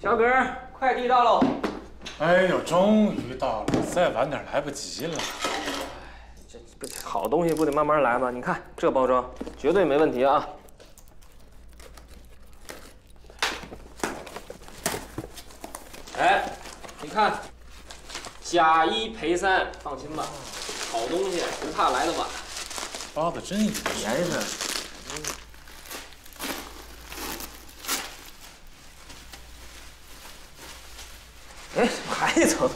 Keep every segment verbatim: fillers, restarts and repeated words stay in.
小耿，快递到喽！哎呦，终于到了，再晚点来不及了。这好东西不得慢慢来吗？你看这包装，绝对没问题啊！哎，你看，假一赔三，放心吧，好东西不怕来的晚。包子真严实。 哎，还一层。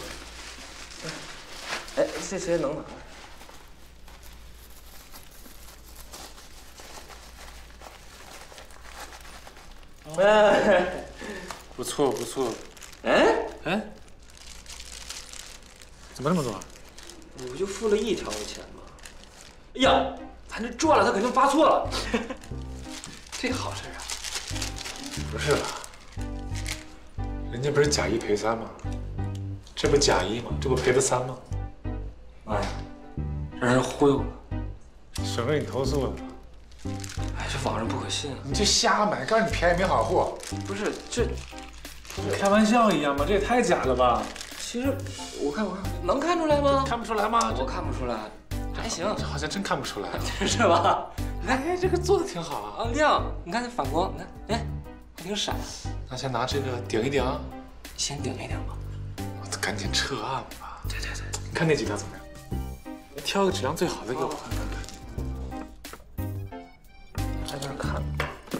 哎，这谁能拿？哎，不错不错。哎哎，怎么这么多？你不就付了一条的钱吗？哎呀，咱这赚了，他肯定发错了。这好事啊！不是吧？ 人家不是假一赔三吗？这不假一吗？这不赔了三吗？妈呀，让人忽悠了，省着你投诉了。哎，这网上不可信啊！你就瞎买，告诉你便宜没好货。不是这，不是开玩笑一样吗？这也太假了吧！其实我看我看能看出来吗？看不出来吗？我看不出来，还行，好像真看不出来，是吧？哎，这个做的挺好啊，啊亮，你看这反光，你看，哎。 挺闪，那先拿这个顶一顶，先顶一顶吧。我赶紧撤案吧。对对对，你看那几条怎么样？你挑个质量最好的给我看看。在那儿看。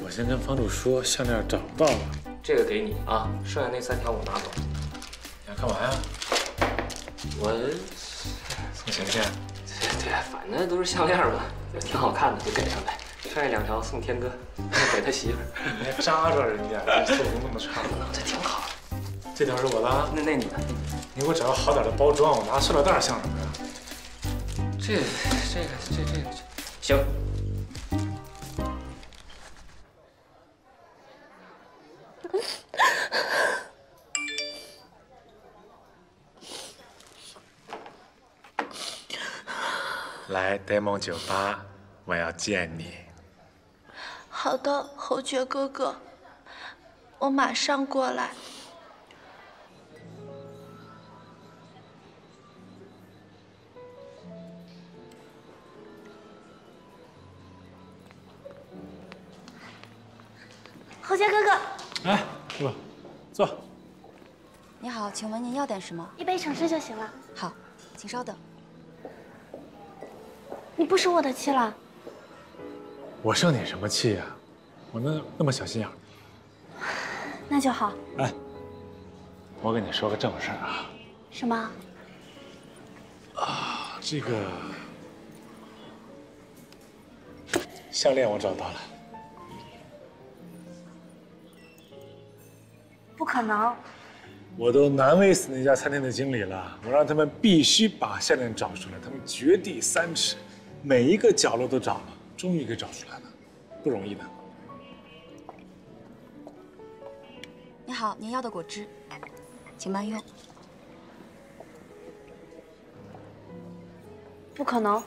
我先跟房主说，项链找不到了。这个给你啊，剩下那三条我拿走。你要干嘛呀？我送神仙。对对，反正都是项链嘛，挺好看的，就给上呗。 剩下两条送天哥，给他媳妇儿。你还扎着人家，这做工那么差，这挺好。这条是我的、啊，那那你的，你给我找个好点的包装，我拿塑料袋像什么呀？这、这个、这、这、这，行。来 demo 酒吧，我要见你。 好的，侯爵哥哥，我马上过来。侯爵哥哥，来，哥，坐。你好，请问您要点什么？一杯橙汁就行了。好，请稍等。你不生我的气了？ 我生你什么气呀、啊？我那那么小心眼儿，那就好。哎，我跟你说个正事儿啊。什么？啊，这个项链我找到了。不可能！我都难为死那家餐厅的经理了，我让他们必须把项链找出来，他们掘地三尺，每一个角落都找了。 终于给找出来了，不容易的。你好，您要的果汁，请慢用。不可能，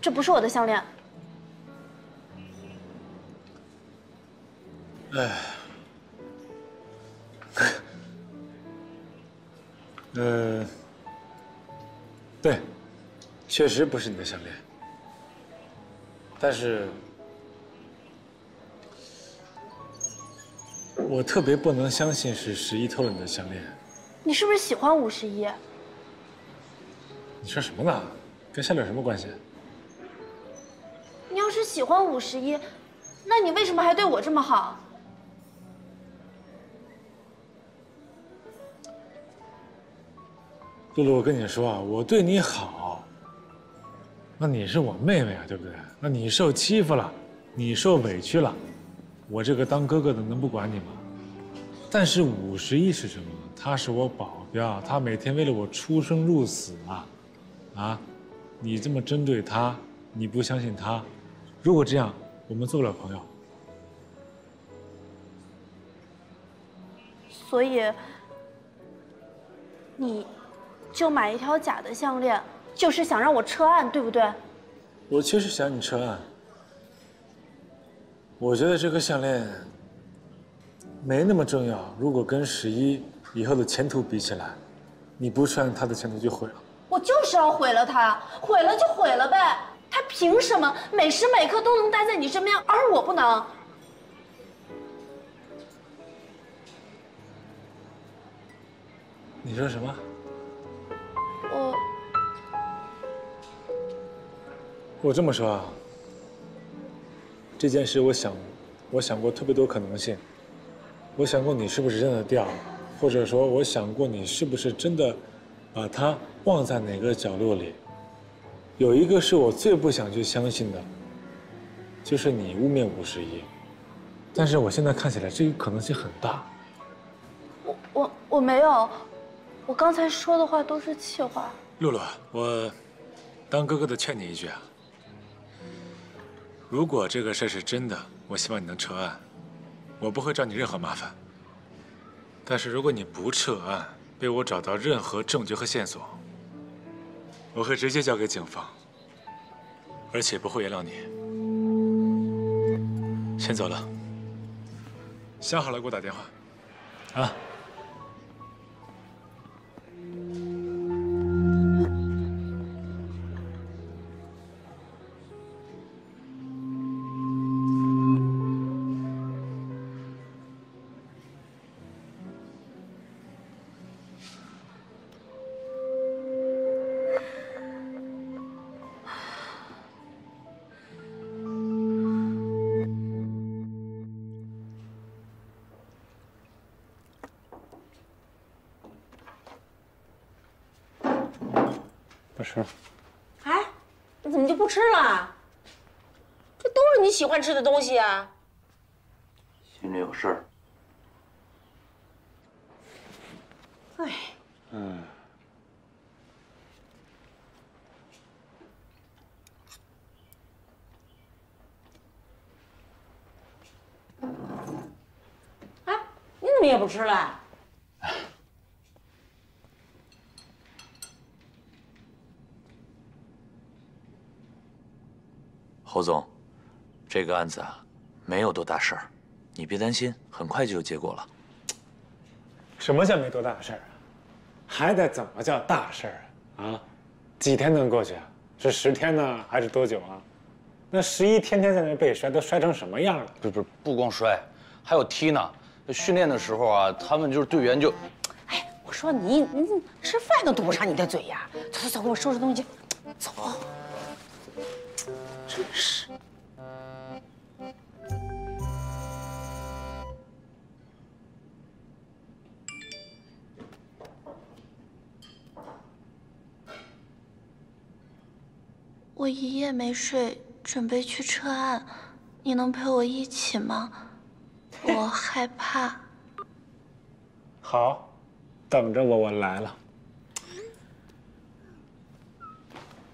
这不是我的项链。哎，呃，对，确实不是你的项链。 但是，我特别不能相信是十一偷了你的项链。你是不是喜欢五十一？你说什么呢？跟项链什么关系？你要是喜欢五十一，那你为什么还对我这么好？露露，我跟你说啊，我对你好。 那你是我妹妹啊，对不对？那你受欺负了，你受委屈了，我这个当哥哥的能不管你吗？但是五十一是什么？他是我保镖，他每天为了我出生入死啊！啊，你这么针对他，你不相信他，如果这样，我们做不了朋友。所以，你就买一条假的项链。 就是想让我撤案，对不对？我确实想你撤案。我觉得这个项链没那么重要。如果跟十一以后的前途比起来，你不劝他的前途就毁了。我就是要毁了他，毁了就毁了呗。他凭什么每时每刻都能待在你身边，而我不能？ 你说什么？我我这么说啊，这件事我想，我想过特别多可能性，我想过你是不是真的掉了，或者说我想过你是不是真的把它忘在哪个角落里。有一个是我最不想去相信的，就是你污蔑五十一，但是我现在看起来这个可能性很大。我我我没有。 我刚才说的话都是气话。露露，我当哥哥的劝你一句啊，如果这个事是真的，我希望你能撤案，我不会找你任何麻烦。但是如果你不撤案，被我找到任何证据和线索，我会直接交给警方，而且不会原谅你。先走了，想好了给我打电话，啊。 不吃。哎，你怎么就不吃了？这都是你喜欢吃的东西啊！心里有事儿。哎。嗯。哎，你怎么也不吃了？ 侯总，这个案子啊，没有多大事儿，你别担心，很快就有结果了。什么叫没多大事儿啊？还得怎么叫大事儿啊？啊，几天能过去啊？是十天呢，还是多久啊？那十一天天在那被摔，都摔成什么样了？不不，不光摔，还有踢呢。训练的时候啊，他们就是队员就……哎，我说你，你吃饭都堵不上你的嘴呀！走走走，给我收拾东西，走。 真是。我一夜没睡，准备去撤案，你能陪我一起吗？我害怕。好，等着我，我来了。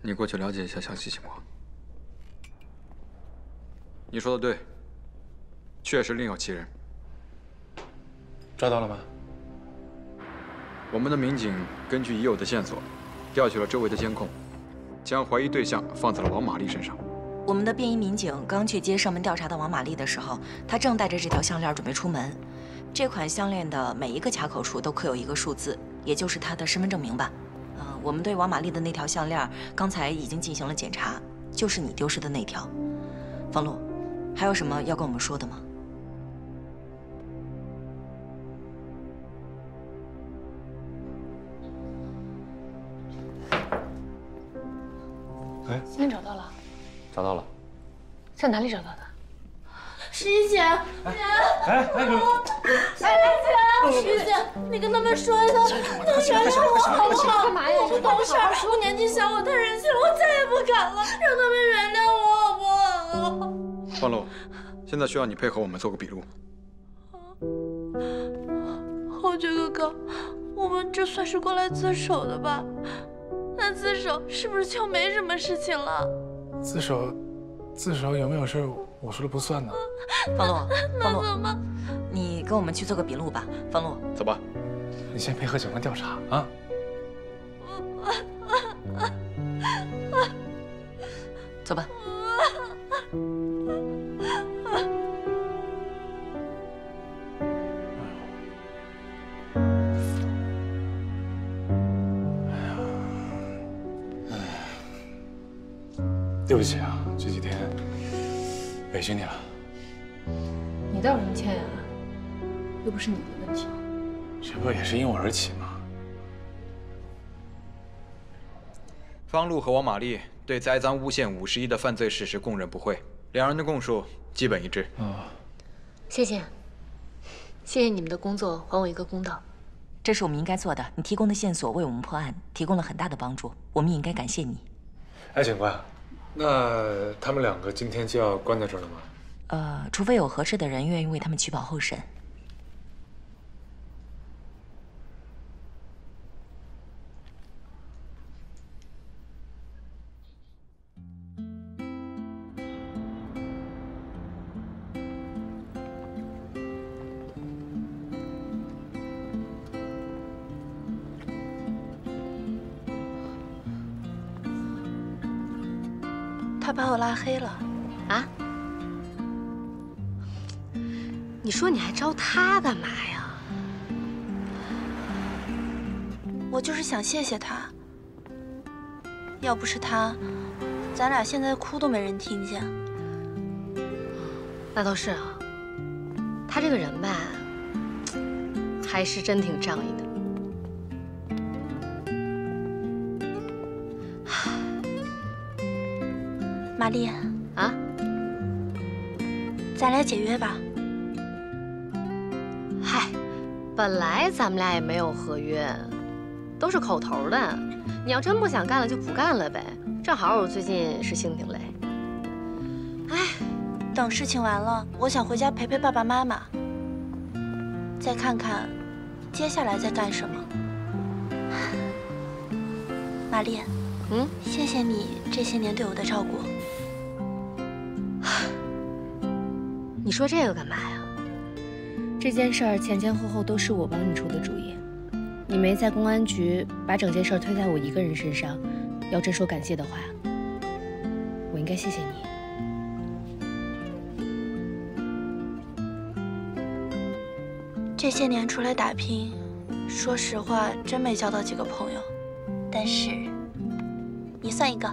你过去了解一下详细情况。你说的对，确实另有其人。抓到了吗？我们的民警根据已有的线索，调取了周围的监控，将怀疑对象放在了王玛丽身上。我们的便衣民警刚去接上门调查的王玛丽的时候，她正戴着这条项链准备出门。这款项链的每一个卡口处都刻有一个数字，也就是她的身份证明吧。 呃，我们对王玛丽的那条项链，刚才已经进行了检查，就是你丢失的那条。方璐，还有什么要跟我们说的吗？哎，今天找到了？找到了，在哪里找到的？十一姐，哎哎哎，十一姐，十一姐，你跟他们说一下，能原谅我好不好？我不懂事，我年纪小，我太任性了，我再也不敢了，让他们原谅。欢乐，现在需要你配合我们做个笔录。侯爵哥哥，我们这算是过来自首的吧？那自首是不是就没什么事情了？自首，自首有没有事儿，我说了不算呢。方洛，方洛，你跟我们去做个笔录吧。方洛，走吧。你先配合警方调查啊。 走吧。对不起啊，这几天委屈你了。你道什么歉呀？又不是你的问题。这不也是因我而起吗？ 方露和王玛丽对栽赃诬陷五十一的犯罪事实供认不讳，两人的供述基本一致。啊，谢谢，谢谢你们的工作，还我一个公道，这是我们应该做的。你提供的线索为我们破案提供了很大的帮助，我们也应该感谢你。哎，警官，那他们两个今天就要关在这儿了吗？呃，除非有合适的人愿意为他们取保候审。 他把我拉黑了，啊？你说你还招他干嘛呀？我就是想谢谢他。要不是他，咱俩现在哭都没人听见。那倒是啊，他这个人吧，还是真挺仗义的。 玛丽啊，咱俩解约吧。嗨，本来咱们俩也没有合约，都是口头的。你要真不想干了就不干了呗。正好我最近是心挺累。哎，等事情完了，我想回家陪陪爸爸妈妈，再看看接下来在干什么。玛丽，嗯，谢谢你这些年对我的照顾。 你说这个干嘛呀？这件事儿前前后后都是我帮你出的主意，你没在公安局把整件事推在我一个人身上，要真说感谢的话，我应该谢谢你。这些年出来打拼，说实话真没交到几个朋友，但是你算一个。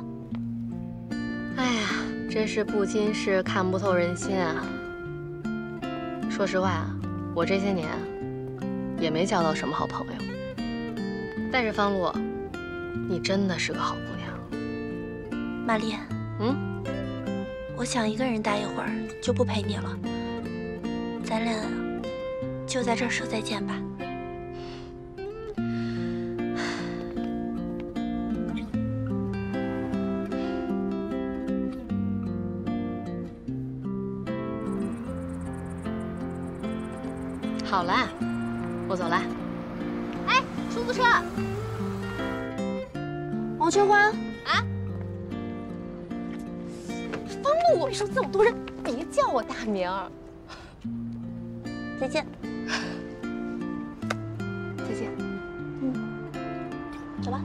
哎呀，真是不经世看不透人心啊！ 说实话，我这些年也没交到什么好朋友。但是方露，你真的是个好姑娘。玛丽，嗯，我想一个人待一会儿，就不陪你了。咱俩就在这儿说再见吧。好了，我走了。哎，出租车！王春欢啊！方露，我说这么多人，别叫我大名儿。再见。再见。嗯，走吧。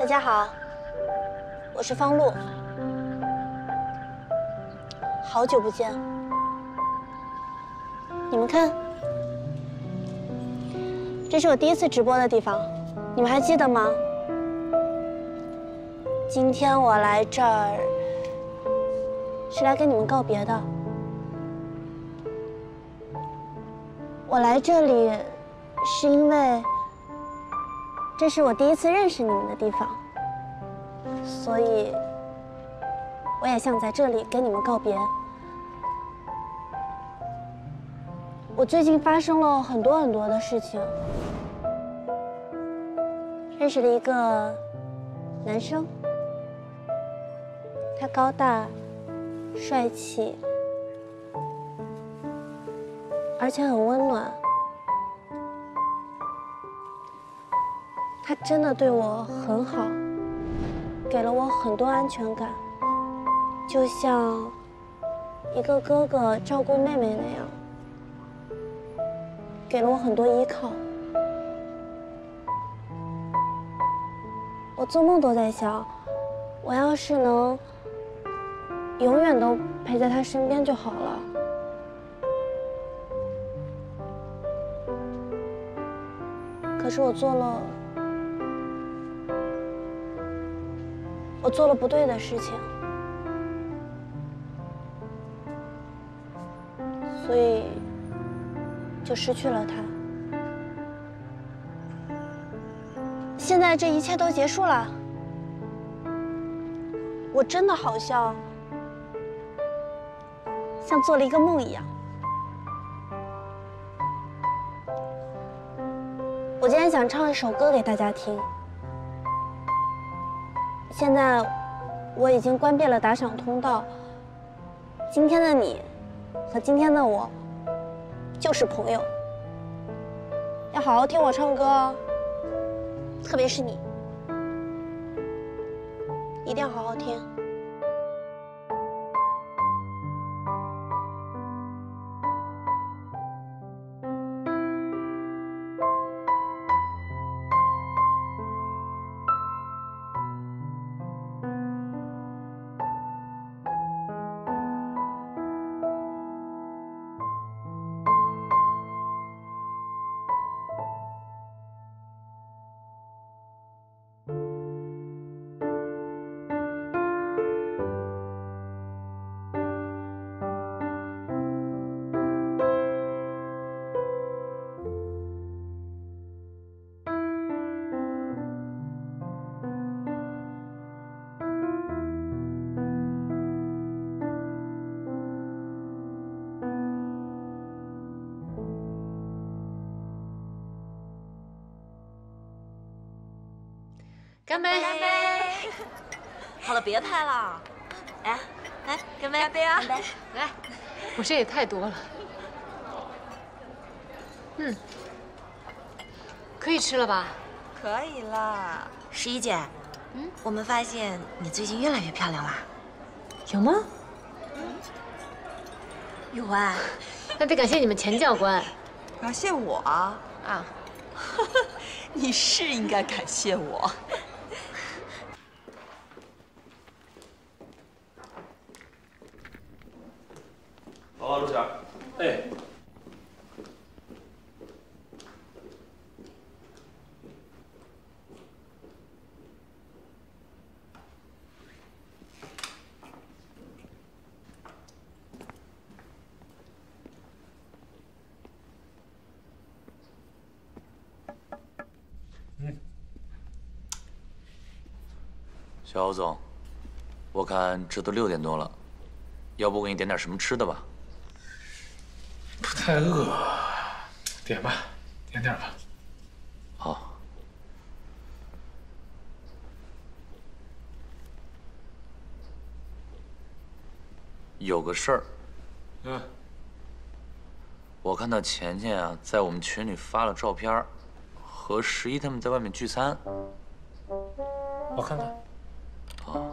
大家好，我是方露，好久不见。你们看，这是我第一次直播的地方，你们还记得吗？今天我来这儿是来跟你们告别的。我来这里是因为 这是我第一次认识你们的地方，所以我也想在这里跟你们告别。我最近发生了很多很多的事情，认识了一个男生，他高大、帅气，而且很温暖。 他真的对我很好，给了我很多安全感，就像一个哥哥照顾妹妹那样，给了我很多依靠。我做梦都在想，我要是能永远都陪在他身边就好了。可是我做了 我做了不对的事情，所以就失去了他。现在这一切都结束了，我真的好像像做了一个梦一样。我今天想唱一首歌给大家听。 现在我已经关闭了打赏通道。今天的你和今天的我就是朋友，要好好听我唱歌哦，特别是你，一定要好好听。干杯！干杯！好了，别拍了。哎，哎，干杯！干杯啊！干杯！来，我这也太多了。嗯，可以吃了吧？可以了。十一姐，嗯，我们发现你最近越来越漂亮了。有吗？嗯。有啊。那得感谢你们钱教官。感谢我啊？啊。你是应该感谢我。 好，陆霞，哎，嗯，小欧总，我看这都六点多了，要不我给你点点什么吃的吧？ 太饿，点吧，点点吧。好。有个事儿。嗯。我看到钱钱啊，在我们群里发了照片，和十一他们在外面聚餐。我看看。好。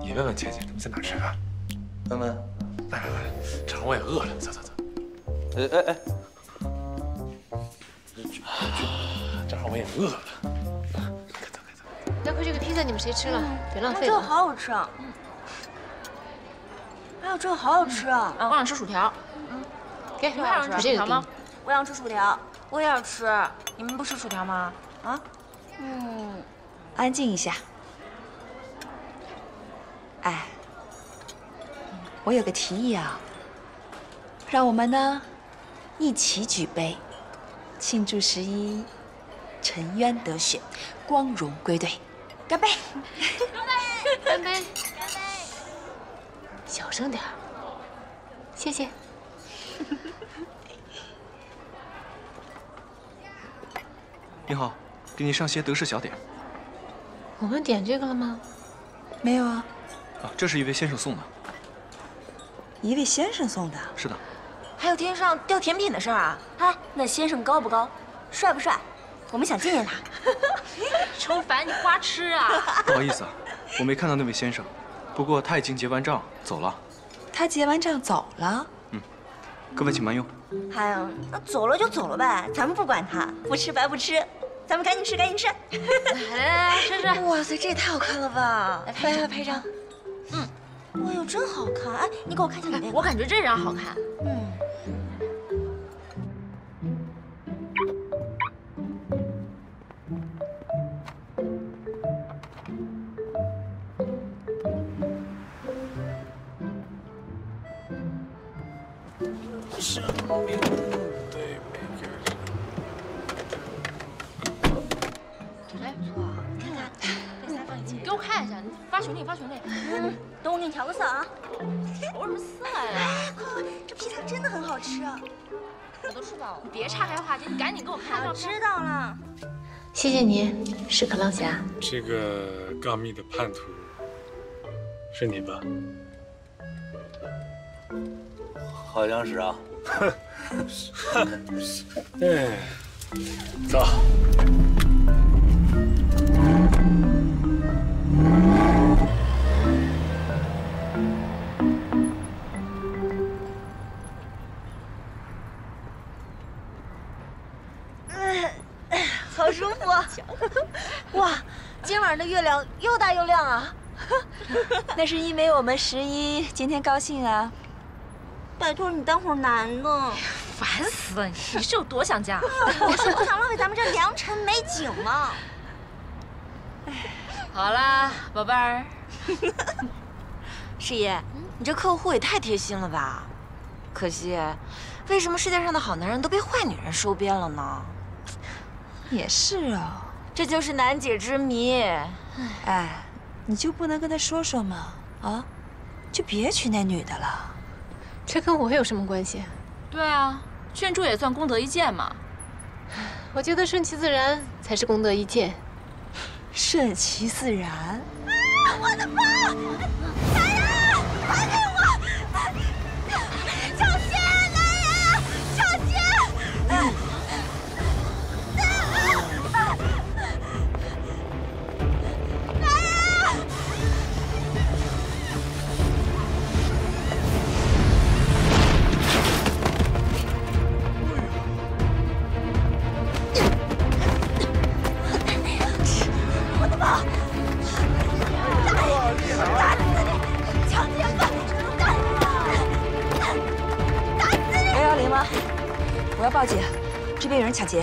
你问问倩倩他们在哪吃饭，问问。来来来，正好我也饿了，走走走。哎哎哎！正好我也饿了，快走快走！要不这个披萨你们谁吃了？别浪费了。这个好好吃啊！哎呦，这个好好吃啊！我想吃薯条。嗯，给你们想吃薯条吗？我想吃薯条，我也要吃。你们不吃薯条吗？啊？嗯，安静一下。哎，我有个提议啊，让我们呢一起举杯，庆祝十一沉冤得雪，光荣归队。干杯！干杯！干杯！干杯！小声点，谢谢。 你好，给你上些德式小点。我们点这个了吗？没有啊。啊，这是一位先生送的。一位先生送的？是的。还有天上掉甜品的事儿啊！哎，那先生高不高，帅不帅？我们想见见他。程凡，你花痴啊！不好意思啊，我没看到那位先生，不过他已经结完账走了。他结完账走了？嗯。各位请慢用。 哎呀，那走了就走了呗，咱们不管他，不吃白不吃，咱们赶紧吃，赶紧吃！来来来，吃吃！哇塞，这也太好看了吧！来拍张，拍张。嗯，哇哟，真好看！哎，你给我看一下你那个。我感觉这张好看。嗯。哎，不错，你看看，这仨放一起。给我看一下，你发熊那，发熊那。嗯，等我给你调个色啊。调什么色呀？哎，快快，这披萨真的很好吃啊！我都吃饱了，你别岔开话题，你赶紧给我看照片。知道了，谢谢您，是可浪侠。这个嘎密的叛徒是你吧？好像是啊。 哎，走。嗯，好舒服啊！哇，今晚的月亮又大又亮啊！那是因为我们十一今天高兴啊。 拜托你当会儿男的，烦死了！你是有多想家？我是不想浪费咱们这良辰美景嘛。好啦，宝贝儿。师爷，你这客户也太贴心了吧？可惜，为什么世界上的好男人都被坏女人收编了呢？也是啊，这就是难解之谜。哎，你就不能跟他说说吗？啊，就别娶那女的了。 这跟我有什么关系？对啊，劝住也算功德一件嘛。我觉得顺其自然才是功德一件。顺其自然？啊！我的包！男人，还给我！小心，男人，小心！男人，男人。 我要报警，这边有人抢劫。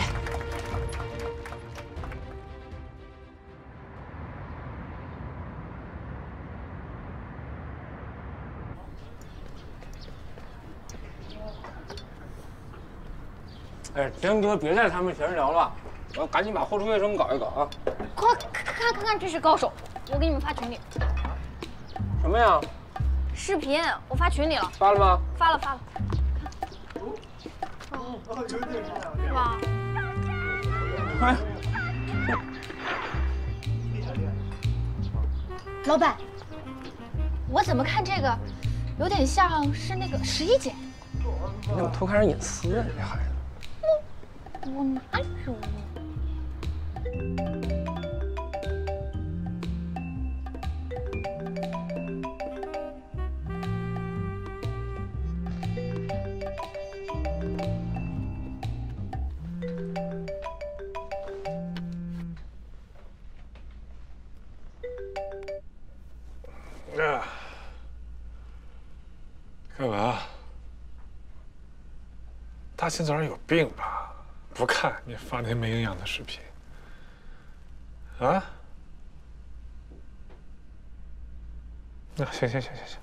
哎，天哥，别带他们闲聊了，我要赶紧把货车卫生搞一搞啊！快看看看，这是高手！我给你们发群里。什么呀？视频，我发群里了。发了吗？发了，发了。 是吧？哎，老板，我怎么看这个，有点像是那个十一姐。你怎么偷看人隐私啊，这孩子！我我哪有？大清早上有病吧？不看你发那没营养的视频啊？那行行行行行。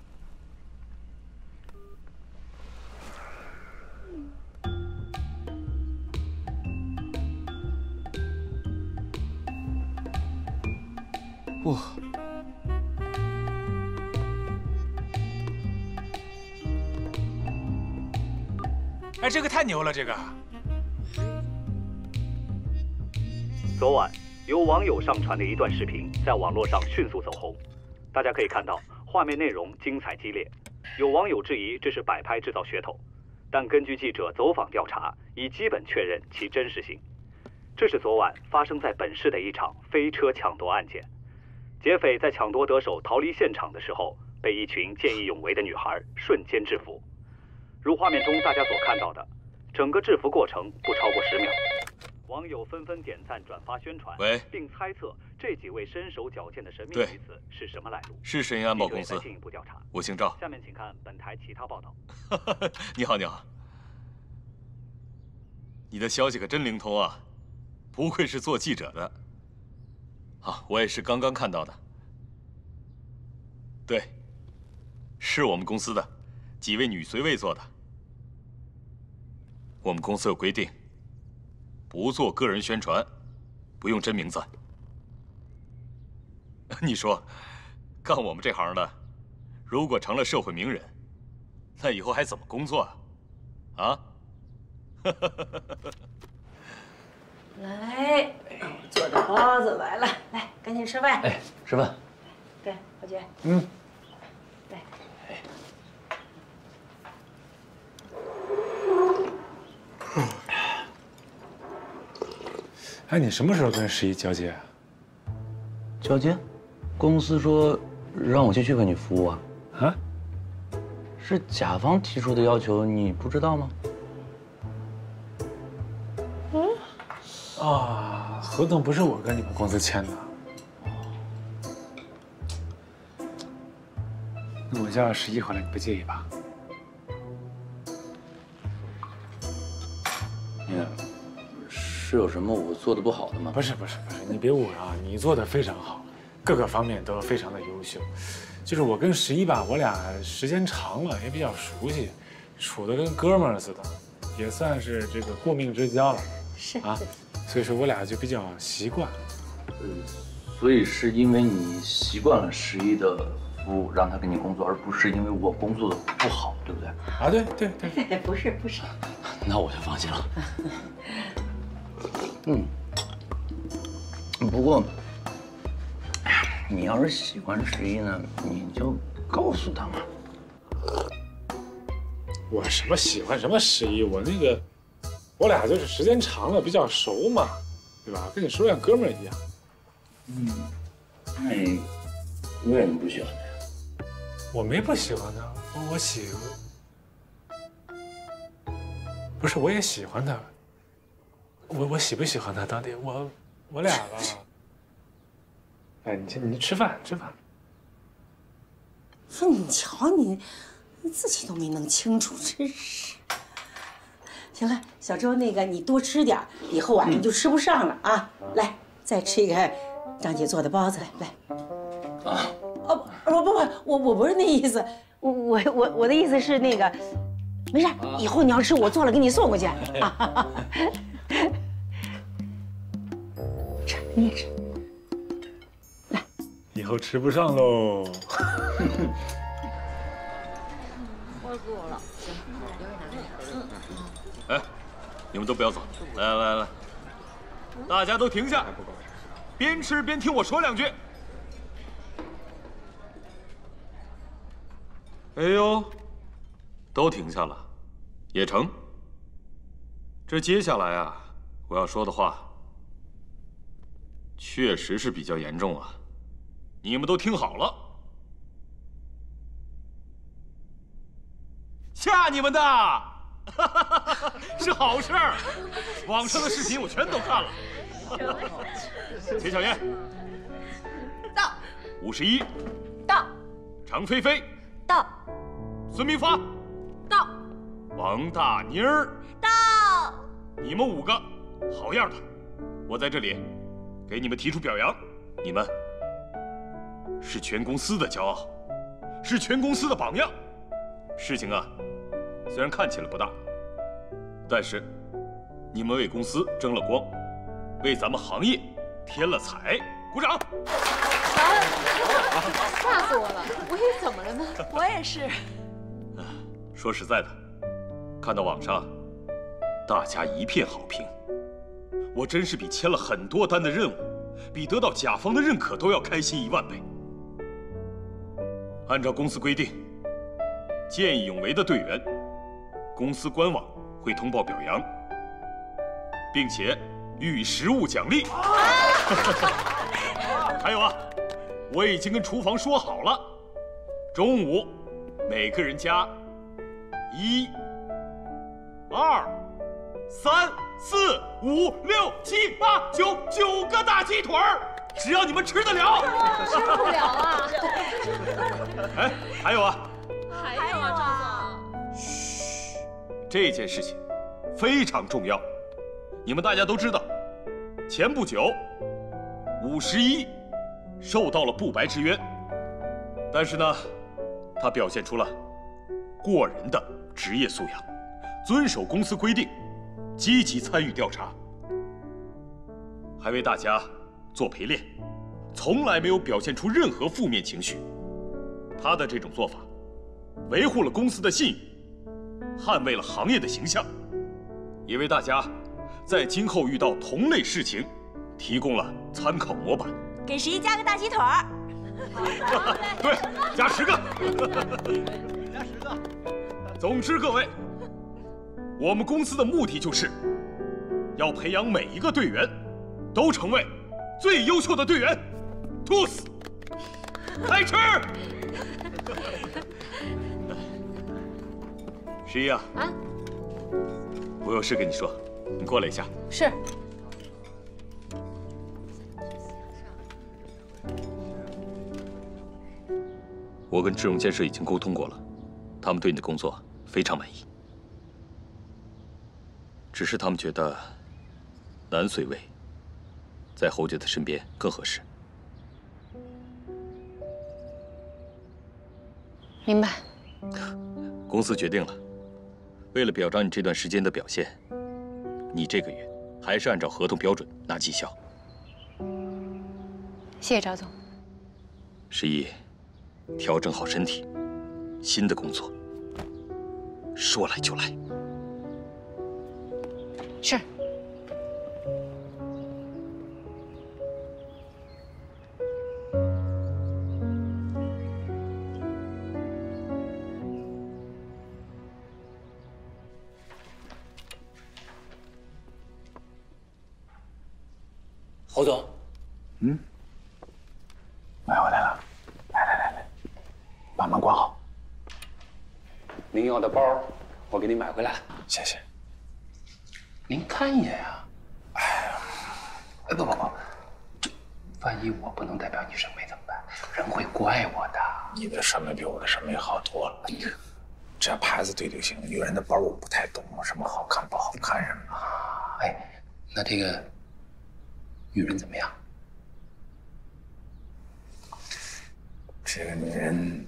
哇！哎，这个太牛了！这个。昨晚，由网友上传的一段视频在网络上迅速走红。大家可以看到，画面内容精彩激烈。有网友质疑这是摆拍制造噱头，但根据记者走访调查，已基本确认其真实性。这是昨晚发生在本市的一场飞车抢夺案件。 劫匪在抢夺得手逃离现场的时候，被一群见义勇为的女孩瞬间制服。如画面中大家所看到的，整个制服过程不超过十秒。网友纷纷点赞、转发、宣传，喂，并猜测这几位身手矫健的神秘女子是什么来路。是神鹰安保公司。进一步调查。我姓赵。下面请看本台其他报道。你好，你好。你的消息可真灵通啊，不愧是做记者的。 啊，我也是刚刚看到的。对，是我们公司的几位女随卫做的。我们公司有规定，不做个人宣传，不用真名字。你说，干我们这行的，如果成了社会名人，那以后还怎么工作啊？啊？来，做的包子来了，来，赶紧吃饭。哎，吃饭。对，何局。嗯。对。哎，你什么时候跟十一交接啊？交接？公司说让我继续为你服务啊。啊？是甲方提出的要求，你不知道吗？ 啊，合同不是我跟你们公司签的，那我叫十一回来，你不介意吧？你是有什么我做的不好的吗？不是不是不是，你别误会啊，你做的非常好，各个方面都非常的优秀。就是我跟十一吧，我俩时间长了也比较熟悉，处得跟哥们儿似的，也算是这个过命之交了。 是啊，所以说我俩就比较习惯。呃，所以是因为你习惯了十一的服务，让他跟你工作，而不是因为我工作的不好，对不对？啊，对对对，不是不是。那我就放心了。嗯，不过你要是喜欢十一呢，你就告诉他嘛。我什么喜欢什么十一，我那个。 我俩就是时间长了，比较熟嘛，对吧？跟你说像哥们儿一样。嗯，那你为什么不喜欢他呀？我没不喜欢他，我我喜不是我也喜欢他。我我喜不喜欢他到底？我我俩吧。哎，你你吃饭吃饭。哼，你瞧你，你自己都没弄清楚，真是。 行了，小周，那个你多吃点，以后啊你就吃不上了啊！来，再吃一个张姐做的包子来来。啊！哦不不不，我我不是那意思，我我我我的意思是那个，没事，以后你要吃我做了给你送过去啊。吃，你也吃。来，以后吃不上喽。我够了，行，留给拿去。嗯嗯。 哎，你们都不要走！来来来，大家都停下，边吃边听我说两句。哎呦，都停下了，也成。这接下来啊，我要说的话，确实是比较严重啊。你们都听好了，吓你们的！ 是好事儿，网上的视频我全都看了。钱小燕到，五十一到，常飞飞到，孙明发到，王大妮儿到。你们五个，好样的！我在这里给你们提出表扬，你们是全公司的骄傲，是全公司的榜样。事情啊，虽然看起来不大，但是你们为公司争了光，为咱们行业添了彩，鼓掌！吓死我了！我也怎么了呢？我也是。说实在的，看到网上。 大家一片好评，我真是比签了很多单的任务，比得到甲方的认可都要开心一万倍。按照公司规定，见义勇为的队员，公司官网会通报表扬，并且予以实物奖励。还有啊，我已经跟厨房说好了，中午每个人加一、二。 三四五六七八九九个大鸡腿儿，只要你们吃得了，吃不了啊！哎，还有啊，还有啊，赵总，嘘，这件事情非常重要，你们大家都知道，前不久，五十一受到了不白之冤，但是呢，他表现出了过人的职业素养，遵守公司规定。 积极参与调查，还为大家做陪练，从来没有表现出任何负面情绪。他的这种做法，维护了公司的信誉，捍卫了行业的形象，也为大家在今后遇到同类事情提供了参考模板。给十一加个大鸡腿儿，对，加十个，加十个。总之，各位。 我们公司的目的就是，要培养每一个队员，都成为最优秀的队员。吐司，来吃。十一啊，啊，我有事跟你说，你过来一下。是。我跟智融建设已经沟通过了，他们对你的工作非常满意。 只是他们觉得南绥卫在侯爵的身边更合适。明白。公司决定了，为了表彰你这段时间的表现，你这个月还是按照合同标准拿绩效。谢谢赵总。十一，调整好身体，新的工作说来就来。 是。侯总，嗯，买回来了，来来来来，把门关好。您要的包，我给您买回来了，谢谢。 您看一眼呀！哎呀，哎不不不，这万一我不能代表你审美怎么办？人会怪我的。你的审美比我的审美好多了。这牌子对就行，女人的包我不太懂，什么好看不好看什么。哎，那这个女人怎么样？这个女人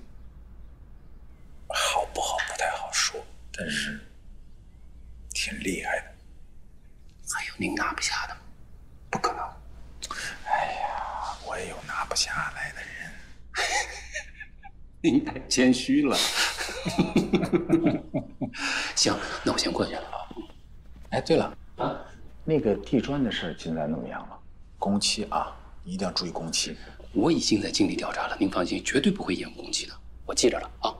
好不好不太好说，但是挺厉害的。 还有您拿不下的吗？不可能！哎呀，我也有拿不下来的人。您太谦虚了。行，那我先过去了啊。哎，对了啊，那个地砖的事现在怎么样了？工期啊，你一定要注意工期。我已经在尽力调查了，您放心，绝对不会延误工期的。我记着了啊。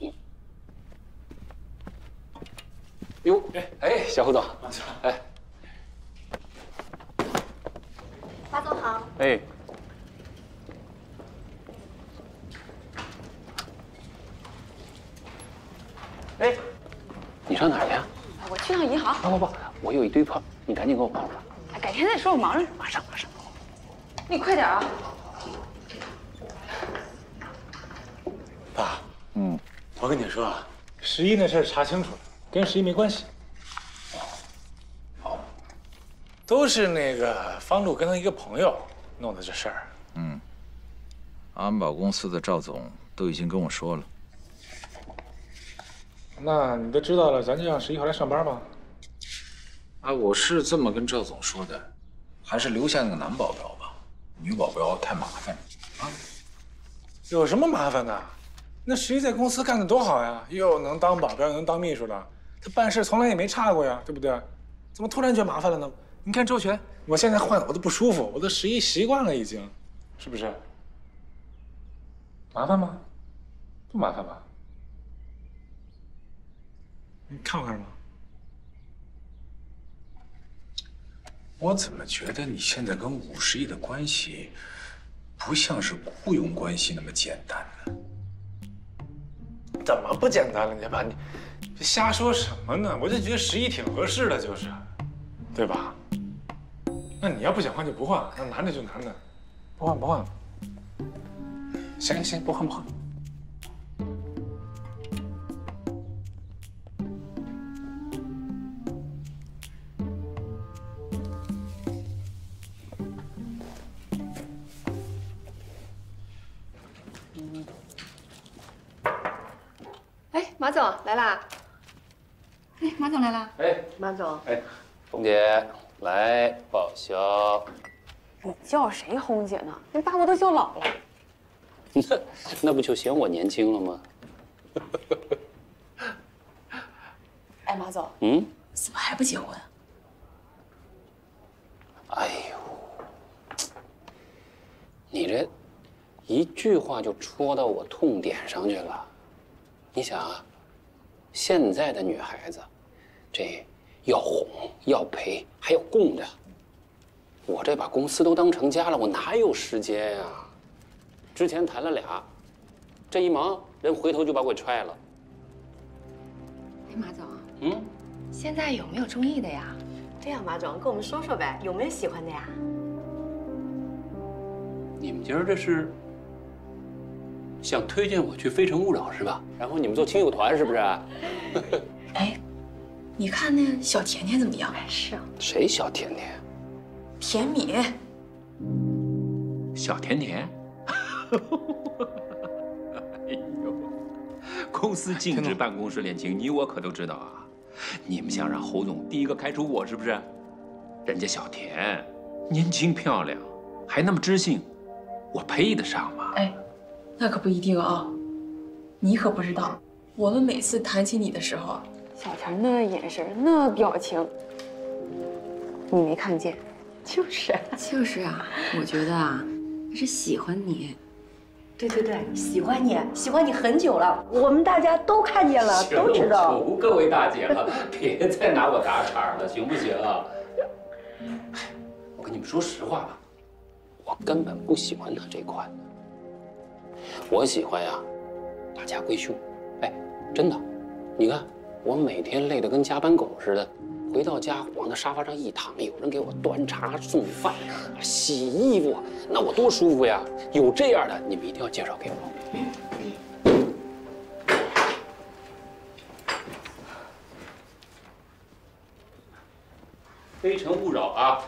嗯。哟，哎。 哎，小侯总，哎，马总好。哎，哎，你上哪儿去啊？我去趟银行。不不不，我有一堆票，你赶紧给我报上。哎，改天再说，我忙着。马上马上。你快点啊！爸，嗯，我跟你说啊，十一那事儿查清楚了，跟十一没关系。都是那个方路跟他一个朋友弄的这事儿。嗯，安保公司的赵总都已经跟我说了。那你都知道了，咱就让十一号来上班吧。啊，我是这么跟赵总说的，还是留下那个男保镖吧，女保镖太麻烦了啊。有什么麻烦的？那十一在公司干的多好呀，又能当保镖，又能当秘书的。 他办事从来也没差过呀，对不对？怎么突然觉麻烦了呢？你看周全，我现在换我都不舒服，我都十一习惯了已经，是不是？麻烦吗？不麻烦吧？你看我干什么？我怎么觉得你现在跟五十亿的关系，不像是雇佣关系那么简单呢？怎么不简单了？你把你。 这瞎说什么呢？我就觉得十一挺合适的，就是，对吧？那你要不想换就不换，那男的就男的，不换不换。行行行，不换不换。哎，马总来啦！ 哎，马总来了。哎，马总。哎，红姐来报销。你叫谁红姐呢？人巴不得叫老了。那那不就嫌我年轻了吗？哎，马总。嗯。怎么还不结婚？哎呦，你这一句话就戳到我痛点上去了。你想啊，现在的女孩子。 这要哄，要陪，还要供着。我这把公司都当成家了，我哪有时间呀？之前谈了俩，这一忙，人回头就把我给踹了。哎，马总，嗯，现在有没有中意的呀？这样，马总跟我们说说呗，有没有喜欢的呀？你们今儿这是想推荐我去《非诚勿扰》是吧？然后你们做亲友团是不是？哎。 你看那小甜甜怎么样？是啊，谁小甜甜？甜米。小甜甜？哎呦，公司禁止办公室恋情，你我可都知道啊。你们想让侯总第一个开除我是不是？人家小甜年轻漂亮，还那么知性，我配得上吗？哎，那可不一定啊。你可不知道，我们每次谈起你的时候。 小田那眼神，那表情，你没看见？就是就是啊！我觉得啊，他是喜欢你。对对对，喜欢你，喜欢你很久了，我们大家都看见了，都知道。求各位大姐了，别再拿我打岔了，行不行？我跟你们说实话吧，我根本不喜欢他这款。我喜欢呀，大家闺秀。哎，真的，你看。 我每天累得跟加班狗似的，回到家往那沙发上一躺，有人给我端茶送饭、洗衣服，那我多舒服呀！有这样的，你们一定要介绍给我。非诚勿扰啊！